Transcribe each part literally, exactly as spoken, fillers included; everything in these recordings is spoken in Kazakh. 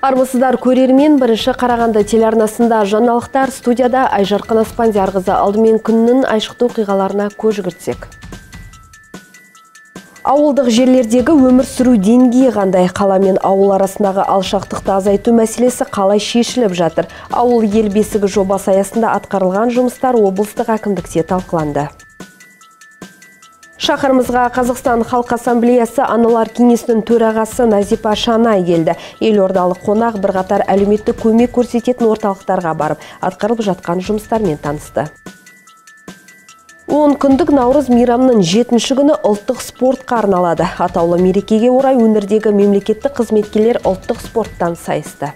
Армысыздар көрермен, бірінші Қарағанды телеарнасында жаңалықтар, студияда Айжарқын Аспандиярқызы. Алдымен күннің айшықты оқиғаларына көз жүгіртсек. Ауылдық жерлердегі өмір сүру деңгейі қандай, қала мен ауыл арасындағы алшақтықты азайту мәселесі қалай шешіліп жатыр? Ауыл ел бесігі жобасы аясында атқарылған жұмыстар облыстық әкімдікте талқыланды. Шақырымызға Қазақстан Халқы Ассамблеясы Аналар кеңесінің төрағасы Назипа Шанай келді. Елордалық қонақ бірқатар әлеуметтік көмек көрсететін орталықтарға барып, атқарылып жатқан жұмыстармен танысты. он күндік Наурыз мейрамының жетінші күні ұлттық спортқа арналады. Атаулы мерекеге орай өңірдегі мемлекеттік қызметкерлер ұлттық спорттан сайысты.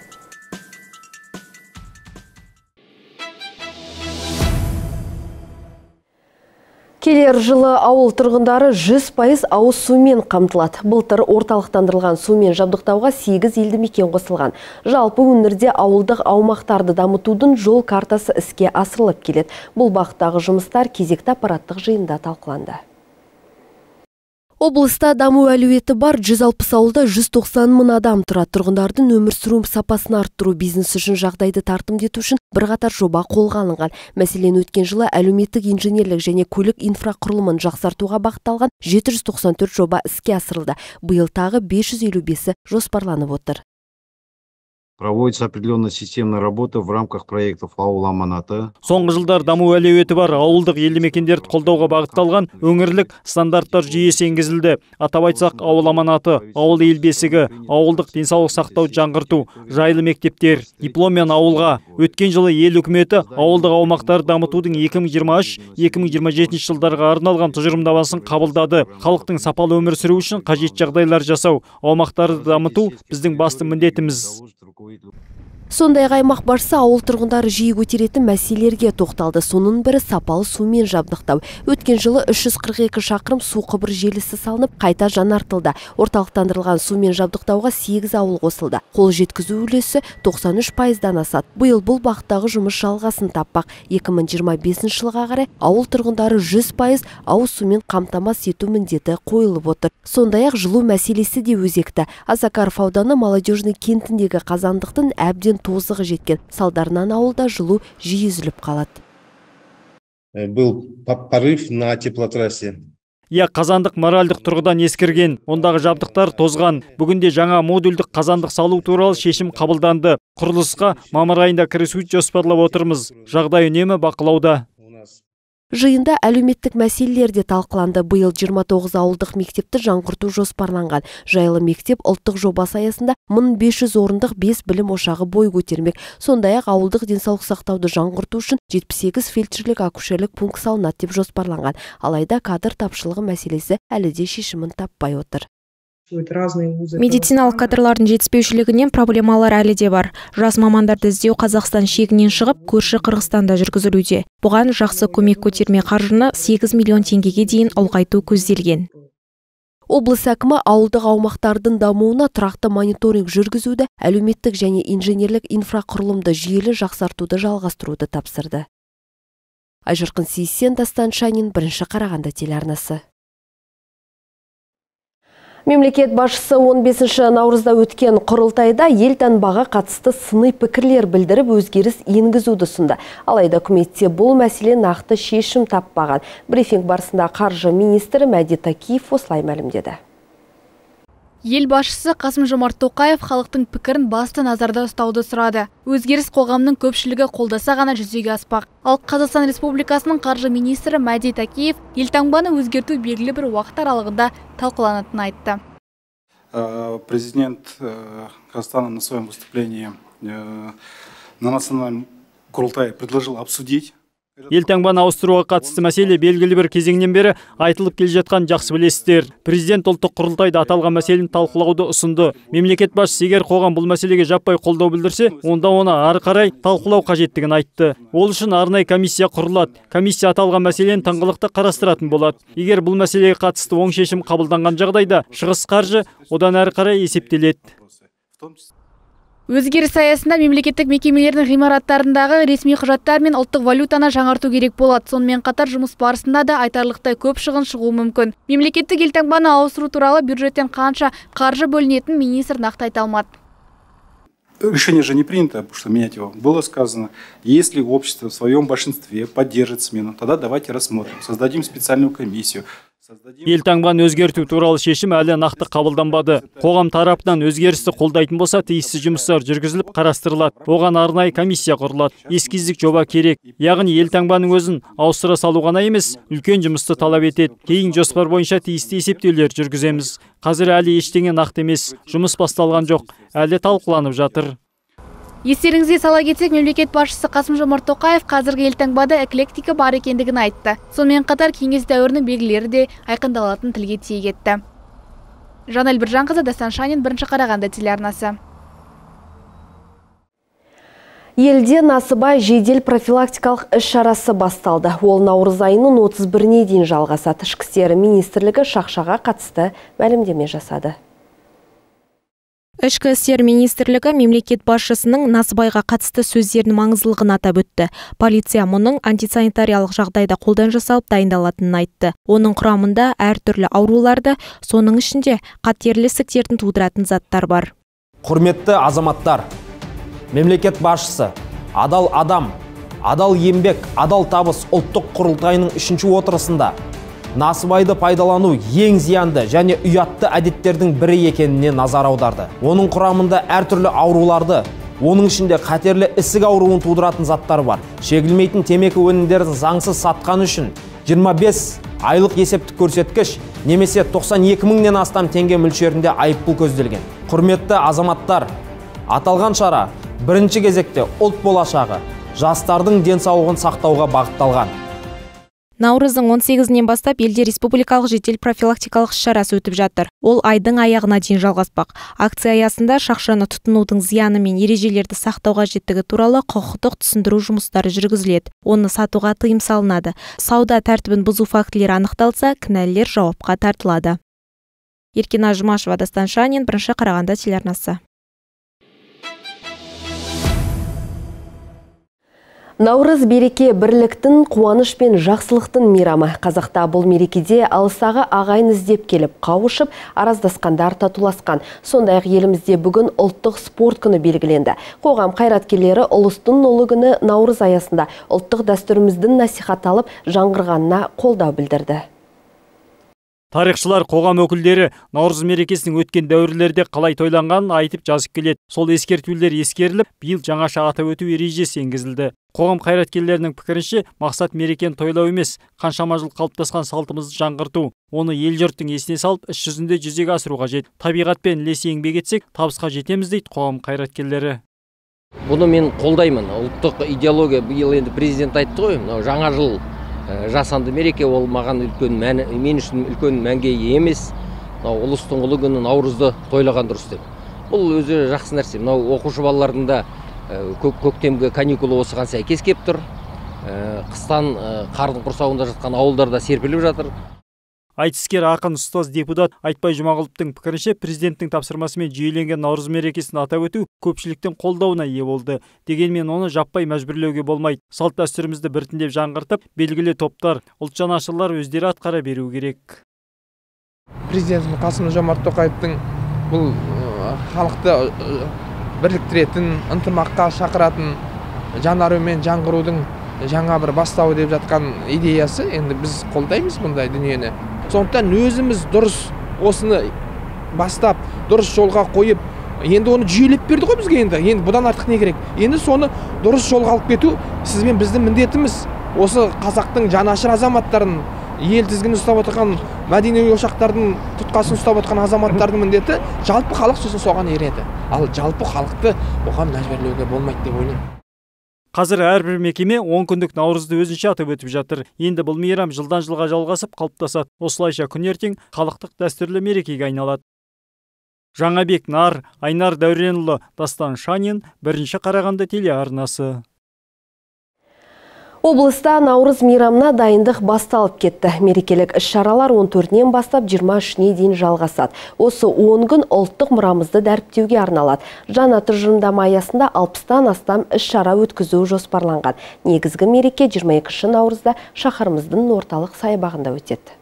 Келер жылы ауыл тұрғындары жүз пайыз ауыз сумен қамтылады. Былтыр орталықтандырылған сумен жабдықтауға сегіз елді мекен қосылған. Жалпы өңірде ауылдық аумақтарды дамытудың жол картасы іске асырылып келеді. Бұл бағыттағы жұмыстар кезекті аппараттық жиында талқыланды. Облыста даму әлеуеті бар жүз алпыс ауылда жүз тоқсан мың адам тұрады. Тұрғындардың өмір сүруін сапасын арттыру, бизнес үшін жағдайды тартымды ету үшін бірқатар жоба қолға алынған. Мәселен, өткен жылы әлеуметтік инженерлік және көлік инфрақұрылымын жақсартуға бағытталған жеті жүз тоқсан төрт жоба іске асырылды. Биыл тағы бес жүз елу бесі жоспарланып отыр. Проводится определенная системная работа в рамках проектов «Ауыл аманаты». Соңғы жылдар даму әлеуеті бар ауылдық елді мекендерді қолдауға бағытталған өңірлік стандарттар жүйесі енгізілді. Атап айтсақ, «Ауыл аманаты», «Ауыл ел бесігі», «Ауылдық денсаулық сақтау жаңғырту», «Жайлы мектептер», «Дипломмен ауылға». Өткен жылы ел үкіметі ауылдық аумақтарды дамытудың екі мың жиырма үш екі мың жиырма жеті жылдарға арналған тұжырымдамасын қабылдады. Халықтың сапалы өмір сүру үшін қажет жағдайлар жасау, аумақтарды дамыту біздің басты міндетіміз. Сондай аймақ барса ауыл тұрғындары жиі көтеретін мәселелерге тоқталды. Соның бірі сапалы сумен жабдықтау. Өткен жылы үш жүз қырық екі шақырым су құбыр желісі салынып, қайта жаңартылды. Орталықтандырылған сумен жабдықтауға сегіз ауыл қосылды. Қол жеткізу үлесі тоқсан үш пайыздан асады. Биыл бұл бағыттағы жұмыс жалғасын таппақ. екі мың жиырма бесінші жылға қарай ауыл тұрғындары жүз пайыз ауыз сумен қамтамасыз ету міндеті қойылып отыр. Сондай-ақ жылу мәселесі де өзекті. Азакаров ауданы Молодежный кентіндегі қазандықтың әбден тозығы жеткен, салдарынан ауылда жылу жиі үзіліп қалады. Был порыв на теплотрассе. Иә, қазандық моральдық тұрғыдан ескірген, ондағы жабдықтар тозған. Бүгінде жаңа модульдік қазандық салу туралы шешім қабылданды. Құрылысқа мамыр айында кірісуді жоспарлап отырмыз. Жағдай үнемі бақылауда. Жиында әлеуметтік мәселелер де талқыланды. Биыл жиырма тоғыз ауылдық мектепті жаңғырту жоспарланған. Жайлы мектеп ұлттық жобасы аясында мың бес жүз орындық бес білім ошағы бой көтермек. Сондай-ақ ауылдық денсаулық сақтауды жаңғырту үшін жетпіс сегіз фельдшерлік-акушерлік пункт салынады деп жоспарланған. Алайда кадр тапшылығы мәселесі әлі де шешімін таппай отыр. Медициналық кадрлардың жетіспеушілігінен проблемалар әлі де бар. Жас мамандарды іздеу Қазақстан шегінен шығып, көрші Қырғызстанда жүргізілуде. Бұған жақсы көмек көтерме қаржыны сегіз миллион теңгеге дейін ұлғайту көзделген. Облыс әкімі ауылдық аумақтардың дамуына тұрақты мониторинг жүргізуді, әлеуметтік және инженерлік инфрақұрылымды жүйелі жақсартуды жалғастыруды тапсырды. Айжарқын Сейсен, Досшан Шанин, бірінші Қарағанды телеарнасы. Мемлекет басшысы он бесінші наурызда өткен құрылтайда елтаңбаға қатысты сыни пікірлер білдіріп өзгеріс енгізуді ұсынды. Алайда үкіметте бұл мәселе нақты шешім таппаған. Брифинг барысында қаржы министрі Мәди Тәкиев осылай мәлімдеді. Ел басшысы Қасым-Жомарт Тоқаев халықтың пікірін басты назарда ұстауды сұрады. Өзгеріс қоғамның көпшілігі қолдаса ғана жүзеге аспақ. Ал Қазақстан Республикасының қаржы министрі Мәди Тәкиев елтаңбаны өзгерту белгілі бір уақыт аралығында талқыланатынын айтты. Президент Казахстана на своем выступлении на национальном құрылтае предложил обсудить. Елтаңбаны ауыстыруға қатысты мәселе белгілі бір кезеңнен бері айтылып келе жатқан, жақсы білесіздер. Президент ұлттық құрылтайда аталған мәселені талқылауды ұсынды. Мемлекет басшысы егер қоғам бұл мәселеге жаппай қолдау білдірсе, онда оны ары қарай талқылау қажеттігін айтты. Ол үшін арнайы комиссия құрылады. Комиссия аталған мәселені тыңғылықты қарастыратын болады. Егер бұл мәселеге қатысты оң шешім қабылданған жағдайда шығыс қаржы одан ары қарай есептеледі. Өзгеріс аясында мемлекеттік мекемелердің ғимараттарындағы ресми құжаттар мен ұлттық валютаны жаңарту керек болады. Сонымен қатар жұмыс барысында да айтарлықтай көп шығын шығуы мүмкін. Мемлекеттік елтаңбаны ауыстыру туралы бюджеттен қанша қаржы бөлінетінін министр нақты айта алмады. решение же не принято, потому что менять его было сказано. Если общество в своем большинстве поддержит смену, тогда давайте рассмотрим, создадим специальную комиссию. Елтаңбан өзгерту туралы шешім әлі нақты қабылданбады. Қоғам тарапынан өзгерісті қолдайтын болса, тиісті жұмыстар жүргізіліп қарастырылады. Оған арнайы комиссия құрылады. Эскиздік жоба керек. Яғни елтаңбаның өзін ауыстыра салу ғана емес, үлкен жұмысты талап етеді. Кейін жоспар бойынша тиісті есептеулер жүргіземіз. Қазір әлі ештеңе нақты емес. Жұмыс басталған жоқ. Әлі талқыланып жатыр. Естеріңізге сала кетсек, мемлекет басшысы Қасым-Жомарт Тоқаев қазіргі елтаңбада эклектика бар екендігін айтты. Сонымен қатар кеңес дәуірінің белгілері де айқындалатын тілге тиек етті. Жанел Біржан, Досшан Төлеутай, бірінші Қарағанды телеарнасы. Елде насыбай жедел профилактикалық іс-шарасы басталды. Ол наурыз айының отыз біріне дейін жалғасады. Ішкі істер министрлігі шақшаға қатысты мәлімдеме жасады. Ішкі істер министрлігі мемлекет басшысының насыбайға қатысты сөздерінің маңыздылығын атап өтті. Полиция мұның антисанитариялық жағдайда қолдан жасалып дайындалатынын айтты. Оның құрамында әртүрлі ауруларды, соның ішінде қатерлі ісіктердің тудыратын заттар бар. Құрметті азаматтар, мемлекет басшысы адал адам, адал еңбек, адал табыс ұлттық құрылтайының үшінші отырысында насыбайды пайдалану ең зиянды және ұятты әдеттердің бірі екеніне назар аударды. Оның құрамында әртүрлі ауруларды, оның ішінде қатерлі ісік ауруын тудыратын заттар бар. Шегілмейтін темекі өнімдерін заңсыз сатқан үшін жиырма бес айлық есептік көрсеткіш немесе тоқсан екі мыңнан астам теңге мөлшерінде айыппұл көзделген. Құрметті азаматтар, аталған шара бірінші кезекте ұлт болашағы, жастардың денсаулығын сақтауға бағытталған. Наурыздың он сегізінен бастап елде республикалық жедел профилактикалық іс-шарасы өтіп жатыр. Ол айдың аяғына дейін жалғаспақ. Акция аясында шақшаны тұтынудың зияны мен ережелерді сақтауға жеттігі туралы құқықтық түсіндіру жұмыстары жүргізіледі. Оны сатуға тыйым салынады. Сауда тәртібін бұзу фактілері анықталса, кінәлілер жауапқа тартылады. Еркен Ажымаш, Досшан Төлеутай, бірінші Қарағанды телеарнасы. Наурыз береке бірліктің, қуаныш пен жақсылықтың мейрамы. Қазақта бұл мерекеде алысағы ағайын іздеп келіп, қауышып, араздасқандар татуласқан. Сондай-ақ елімізде бүгін ұлттық спорт күні белгіленді. Қоғам қайраткерлері ұлыстың ұлы күні наурыз аясында ұлттық дәстүріміздің насихатталып, жаңғырғанына қолдау білдірді. Тарихшылар, қоғам өкілдері наурыз мерекесінің өткен дәуірлерде қалай тойланғанын айтып жазып келеді. Сол ескертулер ескеріліп, биыл жаңаша атап өту ережесі енгізілді. Қоғам қайраткерлерінің пікірінше, мақсат мерекені тойлау емес, қаншама жыл қалыптасқан салтымызды жаңғырту. Оны ел-жұрттың есіне салып, іс жүзінде жүзеге асыру қажет. Табиғатпен ілесе еңбек етсек, табысқа жетеміз дейді қоғам қайраткерлері. Бұны мен қолдаймын. Ұлттық идеология, биыл енді президент айтты ғой, жаңа жыл жасанды мереке, ол маған үлкен мәні, мен үшін үлкен мәнге емес. Ұлыстың ұлы күні наурызды тойлаған дұрыс деп. Бұл өзі жақсы нәрсе. Мынау оқушы балалардың да көктемгі каникулы осыған сәйкес келіп тұр. Қыстан қардың құрсауында жатқан ауылдарда серпіліп жатыр. Айтыскер, ақын, ұстаз, депутат Айтбай Жұмағұловтың пікірінше, президенттің тапсырмасымен жүйеленген наурыз мерекесін атап өту көпшіліктің қолдауына ие болды. Дегенмен оны жаппай мәжбүрлеуге болмайды. Салт дәстүрімізді біртіндеп жаңғыртып, белгілі топтар, ұлт жанашырлар өздері атқара беру керек. Президентіміз Қасым-Жомарт Тоқаевтың бұл халықты бірліктіретін, ынтымаққа шақыратын, жаңару мен жаңғырудың жаңа бір бастауы деп жатқан идеясы, енді біз қолдаймыз бұндай дүниені. Сондықтан өзіміз дұрыс осыны бастап, дұрыс жолға қойып, енді оны жүйелеп берді ғой бізге енді. Енді бұдан артық не керек? Енді соны дұрыс жолға алып кету сізбен біздің міндетіміз. Осы қазақтың жанашыр азаматтарын, ел тізгінін ұстап отырған, мәдени ошақтардың тұтқасын ұстап отырған азаматтардың міндеті жалпы халық, сосын соған ереді. Ал жалпы халықты оған мәжбүрлеуге болмайды деп ойлаймын. Қазір әрбір мекеме он күндік наурызды өзінше атап өтіп жатыр. Енді бұл мейрам жылдан жылға жалғасып қалыптасады. Осылайша күн ертең халықтық дәстүрлі мерекеге айналады. Жанабек Нар, Айнар Дәуренулы, Досшан Төлеутай, бірінші Қарағанды телеарнасы. Облыста наурыз мейрамына дайындық басталып кетті. Мерекелік іс-шаралар он төртінен бастап жиырма үшіне дейін жалғасады. Осы он күн ұлттық мұрамызды дәріптеуге арналады. Жаңа тұжырымдама аясында алпыстан астам іс-шара өткізу жоспарланған. Негізгі мереке жиырма екінші наурызда шаһарымыздың орталық саябағында өтеді.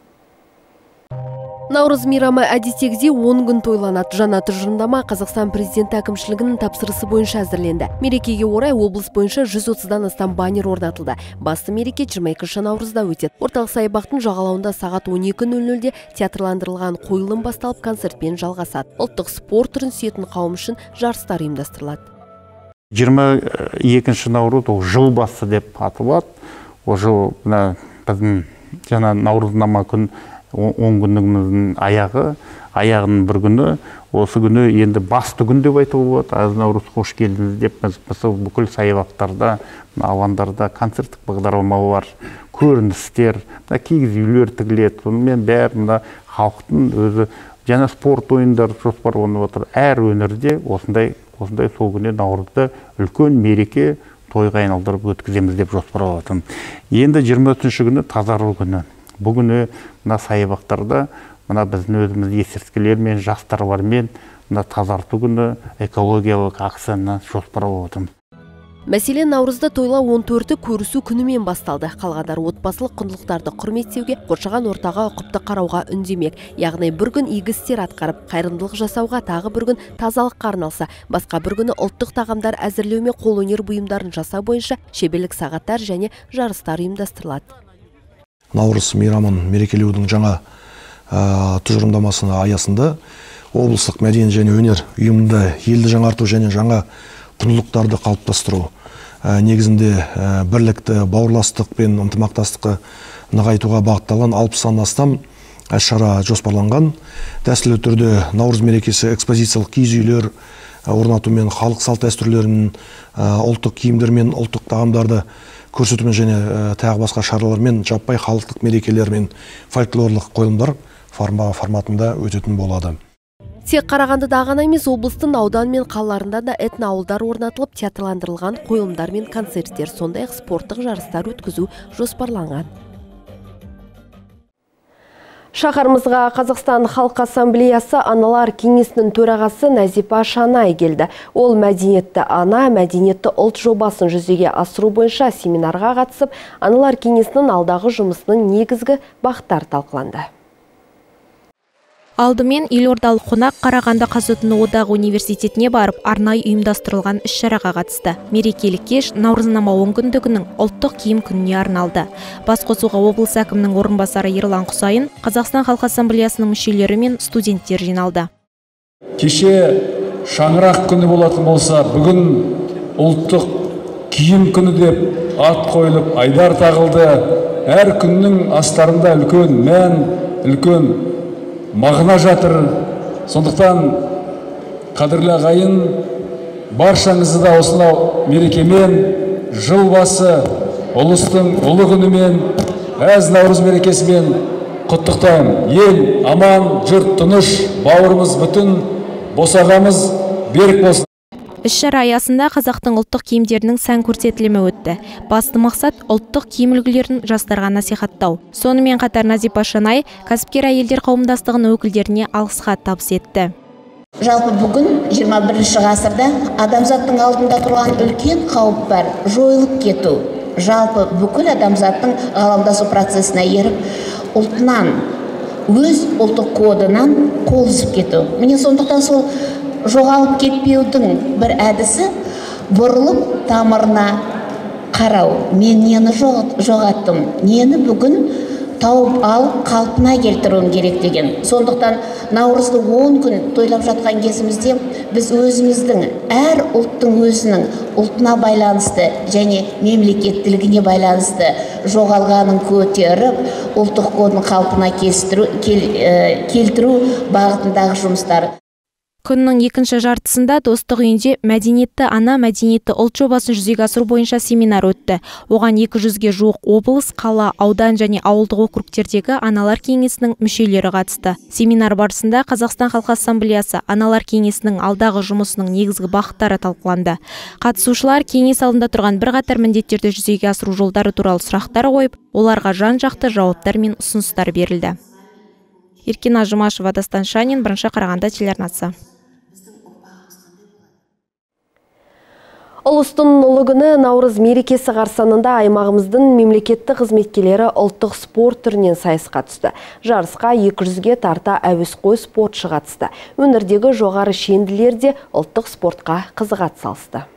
Наурыз мейрамы әдеттегідей он күн тойланады. Жаңа тұжырымдама Қазақстан президенті әкімшілігінің тапсырысы бойынша әзірленді. Мерекеге орай облыс бойынша жүз отыздан астам баннер орнатылды. Басты мереке жиырма екінші наурызда өтеді. Орталық саябақтың жағалауында сағат он екі нөл нөлде театрландырылған қойылым басталып концертпен жалғасады. Ұлттық спорт түрін сүйетін қауым үшін жарыстар ұйымдастырылады. жиырма екінші наурыз ол жыл басы деп аталады. Ол жыл біздің жаңа наурызнама күн он күніміздің аяғы, аяғының бір күні, осы күні енді басты күн деп айтылып отыр. Аз наурыз қош келдіңіз деп мысалы бүкіл саябақтарда, алаңдарда концерттік бағдарламалар, көріністер, кигіз үйлер тігіледі. Сонымен бәрі мына халықтың өзі жаңа спорт ойындары жоспарланып отыр. Әр өңірде осындай осындай сол күні наурызды үлкен мереке тойға айналдырып өткіземіз деп жоспарланып отыр. Енді жиырма төртінші күні тазару күні. Бүгіні мына саябақтарда мына біздің өзіміз есірткілермен, жастарлармен мына тазарту күні экологиялық акцияны жоспарлап отырмыз. Мәселен, наурызда тойлау он төрті көрісу күнімен басталды. Қалғандар отбасылық құндылықтарды құрметтеуге, қоршаған ортаға ұқыпты қарауға үндемек. Яғни бір күн игі істер атқарып, қайырымдылық жасауға, тағы бір күн тазалыққа арналса, басқа бір күні ұлттық тағамдар әзірлеумен қолөнер бұйымдарын жасау бойынша шеберлік сағаттар және жарыстар ұйымдастырылады. Наурыз мейрамын мерекелеудің жаңа тұжырымдамасының аясында облыстық мәдениет және өнер ұйымында елді жаңарту және жаңа құндылықтарды қалыптастыру негізінде бірлікті, бауырластық пен ынтымақтастықты нығайтуға бағытталған алпыстан астам шара жоспарланған. Дәстүрлі түрде наурыз мерекесі экспозициялық киіз үйлер орнатумен, халық салт дәстүрлерін, ұлттық киімдермен, ұлттық тағамдарды көрсетумен және тағы басқа шаралармен, жаппай халықтық мерекелермен, фольклорлық қойылымдар форматында өтетін болады. Тек Қарағандыда ғана емес, облыстың аудан мен қалаларында да этноауылдар орнатылып, театрландырылған қойылымдар мен концерттер, сондай-ақ спорттық жарыстар өткізу жоспарланған. Шақарымызға Қазақстан Халық Ассамблеясы Аналар Кеңесінің төрағасы Назипа Шанай келді. Ол мәдениетті ана, мәдениетті ұлт жобасын жүзеге асыру бойынша семинарға қатысып, Аналар Кеңесінің алдағы жұмысының негізгі бағыттары талқыланды. Алдымен елордалық қонақ Қарағанды Қазұтыны Одағы университетіне барып, арнайы ұйымдастырылған іс-шараға қатысты. Мерекелік кеш наурызнама он күндігінің ұлттық киім күніне арналды. Басқосуға облыс әкімінің орынбасары Ерлан Құсайын, Қазақстан Халық Ассамблеясының мүшелері мен студенттер жиналды. Кеше шаңырақ күні болатын болса, бүгін ұлттық киім күні деп ат қойылып, айдар тағылды. Әр күннің астарында үлкен мән, үлкен мағына жатыр. Сондықтан қадірлі ағайын, баршаңызды да осынау мерекемен, жыл басы ұлыстың ұлы күнімен, әз наурыз мерекесімен құттықтаймын. Ел аман, жұрт тыныш, бауырымыз бүтін, босағамыз берік болсын. Іс-шара аясында қазақтың ұлттық киімдерінің сән көрсетілімі өтті. Басты мақсат ұлттық киім үлгілерін жастарға насихаттау. Сонымен қатар Назипа Шанай кәсіпкер әйелдер қауымдастығының өкілдеріне алғыс хат табыс етті. Жалпы бүгін жиырма бірінші ғасырда адамзаттың алдында тұрған үлкен қауіп бар, жойылып кету. Жалпы бүкіл адамзаттың ғаламдасу процесіне еріп, ұлтынан, өз ұлттық кодынан қол үзіп кету. Міне сондықтан сол жоғалып кетпеудің бір әдісі бұрылып тамырына қарау. Мен нені жоғаттым, нені бүгін тауып алып қалпына келтіруім керек деген. Сондықтан наурызды он күн тойлап жатқан кезімізде біз өзіміздің, әр ұлттың өзінің ұлтына байланысты және мемлекеттілігіне байланысты жоғалғанын көтеріп, ұлттық кодын қалпына келтіру бағытындағы жұмыстар. Күннің екінші жартысында достық үйінде мәдениетті ана, мәдениетті ұлт жобасын жүзеге асыру бойынша семинар өтті. Оған екі жүзге жуық облыс, қала, аудан және ауылдық округтердегі аналар кеңесінің мүшелері қатысты. Семинар барысында Қазақстан Халқы Ассамблеясы Аналар кеңесінің алдағы жұмысының негізгі бағыттары талқыланды. Қатысушылар кеңес алдында тұрған бірқатар міндеттерді жүзеге асыру жолдары туралы сұрақтар қойып, оларға жан-жақты жауаптар мен ұсыныстар берілді. Еркен Ажымаш, Досшан Төлеутай, бірінші Қарағанды телеарнасы. Ұлыстың ұлы күні наурыз мерекесі қарсаңында аймағымыздың мемлекеттік қызметкелері ұлттық спорт түрінен сайысқа түсті. Жарысқа екі жүзге тарта әуесқой спортшы қатысты. Өңірдегі жоғары шенділер де ұлттық спортқа қызығат салысты.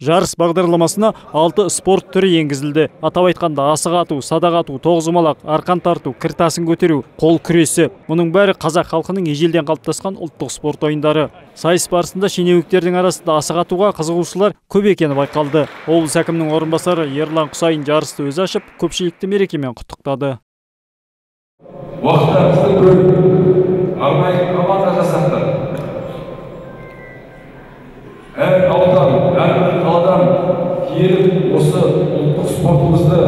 Жарыс бағдарламасына алты спорт түрі енгізілді. Атап айтқанда асық ату, садақ ату, тоғызқұмалақ, арқан тарту, кір тасын көтеру, қол күресі. Мұның бәрі қазақ халқының ежелден қалыптасқан ұлттық спорт ойындары. Сайыс барысында шенеуніктердің арасында асық атуға қызығушылар көп екені байқалды. Облыс әкімінің орынбасары Ерлан Құсайын жарысты өзі ашып, көпшілікті мерекемен құттықтады. Осы ұлттық спортымызды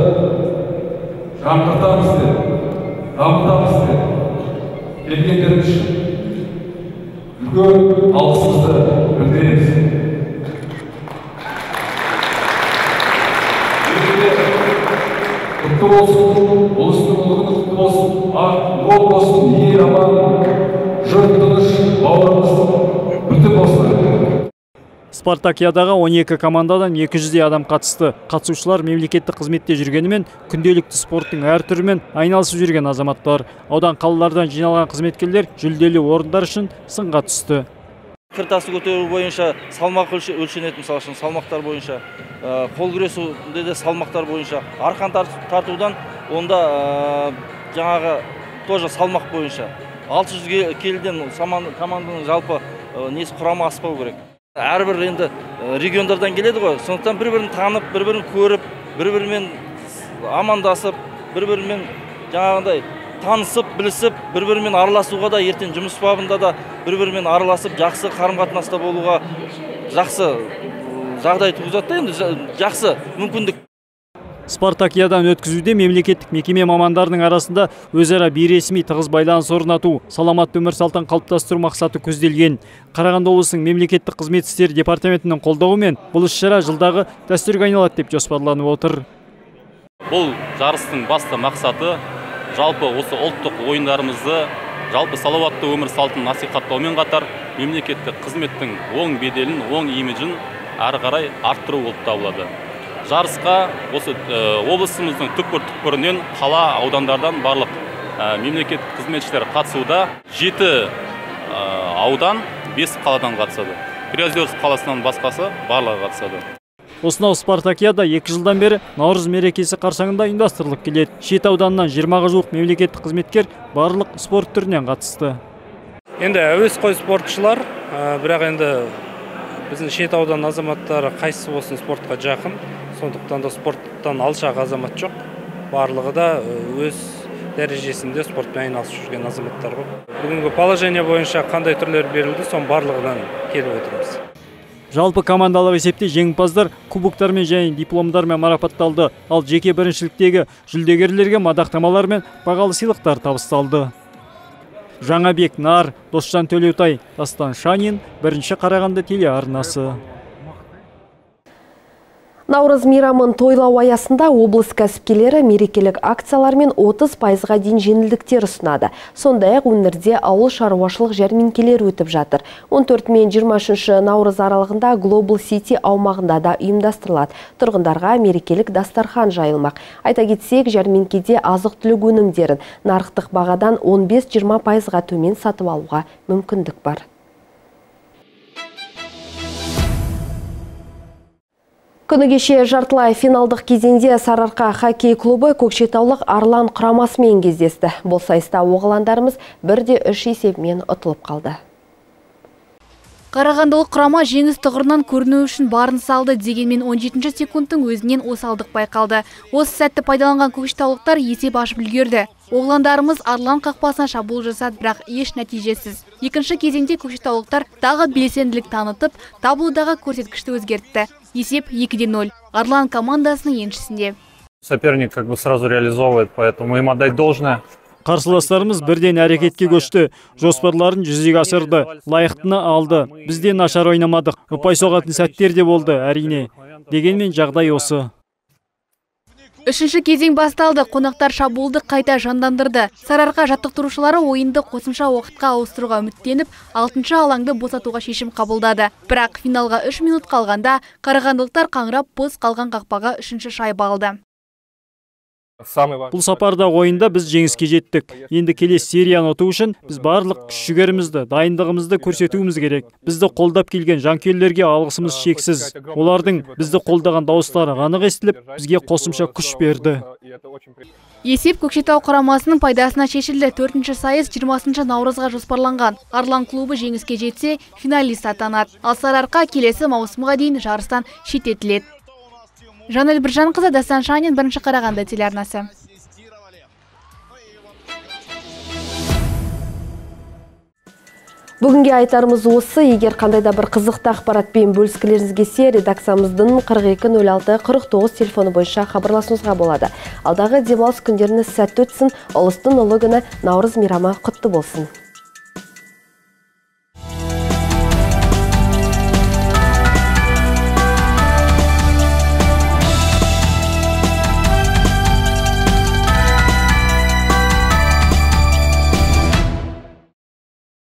жаңғыртамыз деп, дамытамыз деп, келгендер үшін үлкен алғысымызды білдіреміз. Құтты болсын, ұлыстың ұлы күні құтты болсын, ақ мол болсын, ел аман, жұрт тыныш, бауырымыз бүтін болсын. Спартакиадаға он екі командадан екі жүздей адам қатысты. Қатысушылар мемлекеттік қызметте жүргенімен, күнделікті спорттың әр түрімен айналысып жүрген азаматтар. Аудан қалалардан жиналған қызметкерлер жүлделі орындар үшін сынға түсті. Кір тасы көтеру бойынша салмақ өлшенеді, мысалы үшін салмақтар бойынша, қол күресуде де салмақтар бойынша, арқан тартудан онда жаңағы тоже салмақ бойынша. алты жүз келіден команданың жалпы несі құрамы аспау керек. Әрбір енді региондардан келеді ғой, сондықтан бір-бірін танып, бір-бірін көріп, бір-бірімен амандасып, бір-бірімен жаңағындай танысып, білісіп, бір-бірімен араласуға да, ертең жұмыс бабында да бір-бірімен араласып, жақсы қарым-қатынаста болуға жақсы жағдай туғызады, енді жақсы мүмкіндік. Спартакиядан өткізуде мемлекеттік мекеме мамандарының арасында өзара бейресми тығыз байланыс орнату, саламатты өмір салтын қалыптастыру мақсаты көзделген. Қарағанды облысының мемлекеттік қызмет істері департаментінің қолдауымен бұл іс-шара жылдағы дәстүрге айналады деп жоспарланып отыр. Бұл жарыстың басты мақсаты жалпы осы ұлттық ойындарымызды, жалпы салауатты өмір салтын насихаттаумен қатар мемлекеттік қызметтің оң беделін, оң имиджін ары қарай арттыру болып табылады. Жарысқа осы облысымыздың түкпір-түкпірінен, қала, аудандардан барлық мемлекет қызметшілер қатысуда. Жеті аудан, бес қаладан қатысады. Приозерск қаласынан басқасы барлығы қатысады. Осынау спартакиада екі жылдан бері наурыз мерекесі қарсаңында ұйымдастырылып келеді. Жеті ауданнан жиырмаға жуық мемлекеттік қызметкер барлық спорт түрінен қатысты. Енді әуесқой спортшылар, бірақ енді біздің жеті аудан азаматтары қайсы болсын спортқа жақын. Сондықтан да спорттан алшақ азамат жоқ. Барлығы да өз дәрежесінде спортпен айналысып жүрген азаматтар ғой. Бүгінгі положение бойынша қандай түрлер берілді, соның барлығынан келіп отырмыз. Жалпы командалық есепте жеңімпаздар кубоктармен және дипломдармен марапатталды, ал жеке біріншіліктегі жүлдегерлерге мадақтамалар мен бағалы сыйлықтар табысталды. Жанабек Нар, Досшан Төлеутай, Досшан Шанай, Бірінші Қарағанды телеарнасы. Наурыз мейрамын тойлау аясында облыс кәсіпкерлері мерекелік акциялармен отыз пайызға дейін жеңілдіктер ұсынады. Сондай-ақ өңірде ауыл шаруашылық жәрмеңкелер өтіп жатыр. он төрт мен жиырма үшінші наурыз аралығында Global City аумағында да ұйымдастырылады. Тұрғындарға мерекелік дастархан жайылмақ. Айта кетсек, жәрмеңкеде азық-түлік өнімдерін нарықтық бағадан он бес жиырма пайызға төмен сатып алуға мүмкіндік бар. Күні кеше жартылай финалдық кезеңде Сарыарқа хоккей клубы көкшетаулық Арлан құрамасымен кездесті. Бұл сайыста оғыландарымыз бірде үш есебімен ұтылып қалды. Қарағандылық құрама жеңіс тұғырынан көріну үшін барын салды, дегенмен он жетінші секундтың өзінен осалдық байқалды. Осы сәтті пайдаланған көкшетаулықтар есеп ашып үлгерді. Оғыландарымыз Арлан қақпасына шабуыл жасады, бірақ еш нәтижесіз. Екінші кезеңде көкшетаулықтар тағы белсенділік танытып, таблодағы көрсеткішті өзгертті. Есеп екі нөл. Арлан командасының еншісінде. Соперник как бы сразу реализовывает, поэтому им отдать должное. Қарсыластарымыз бірден әрекетке көшті. Жоспарларын жүзеге асырды. Лайықтыны алды. Бізде нашар ойнамадық. Ұпай соғатын сәттер де болды, әрине. Дегенмен жағдай осы. Үшінші кезең басталды, қонақтар шабуылды қайта жандандырды. Сарыарқа жаттықтырушылары ойынды қосымша уақытқа ауыстыруға үміттеніп, алтыншы алаңды босатуға шешім қабылдады. Бірақ финалға үш минут қалғанда қарағандылықтар қаңырап бос қалған қақпаға үшінші шайба алды. Бұл сапарда ойында біз жеңіске жеттік. Енді келесі серияны ұту үшін біз барлық күш-жігерімізді, дайындығымызды көрсетуіміз керек. Бізді қолдап келген жанкүйерлерге алғысымыз шексіз. Олардың бізді қолдаған дауыстары анық естіліп, бізге қосымша күш берді. Есеп Көкшетау құрамасының пайдасына шешілді. төртінші сайыс жиырмасыншы наурызға жоспарланған. Арлан клубы жеңіске жетсе, финалист атанады. Ал Сарыарқа келесі маусымға дейін жарыстан шеттетіледі. Жанел Біржан қызы, Досшан Төлеутай, бірінші Қарағанды телеарнасы. Бүгінге айтарымыз осы. Егер қандайда бір қызықты ақпаратпен бөліскілеріңізге тисе, редакциямыздың қырық екі нөл алты қырық тоғыз телефоны бойынша хабарласуыңызға болады. Алдағы демалыс күндеріңіз сәтті өтсін, ұлыстың ұлы күні наурыз мейрамы құтты болсын.